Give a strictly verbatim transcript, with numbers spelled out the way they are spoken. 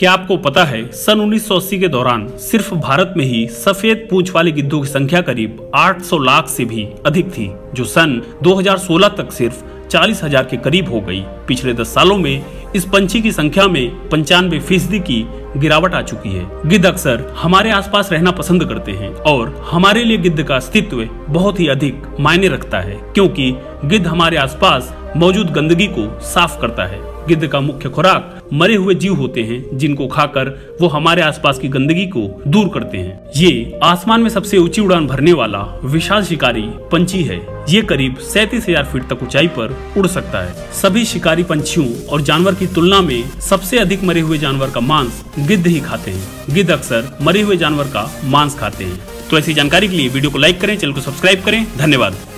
क्या आपको पता है सन उन्नीस सौ अस्सी के दौरान सिर्फ भारत में ही सफेद पूंछ वाले गिद्धों की संख्या करीब आठ सौ लाख से भी अधिक थी, जो सन दो हज़ार सोलह तक सिर्फ चालीस हज़ार के करीब हो गई। पिछले दस सालों में इस पंछी की संख्या में पंचानवे फीसदी की गिरावट आ चुकी है। गिद्ध अक्सर हमारे आसपास रहना पसंद करते हैं और हमारे लिए गिद्ध का अस्तित्व बहुत ही अधिक मायने रखता है, क्योंकि गिद्ध हमारे आसपास मौजूद गंदगी को साफ करता है। गिद्ध का मुख्य खुराक मरे हुए जीव होते हैं, जिनको खाकर वो हमारे आसपास की गंदगी को दूर करते हैं। ये आसमान में सबसे ऊंची उड़ान भरने वाला विशाल शिकारी पंछी है। ये करीब सैंतीस हज़ार फीट तक ऊंचाई पर उड़ सकता है। सभी शिकारी पंछियों और जानवर की तुलना में सबसे अधिक मरे हुए जानवर का मांस गिद्ध ही खाते हैं। गिद्ध अक्सर मरे हुए जानवर का मांस खाते हैं। तो ऐसी जानकारी के लिए वीडियो को लाइक करें, चैनल को सब्सक्राइब करें। धन्यवाद।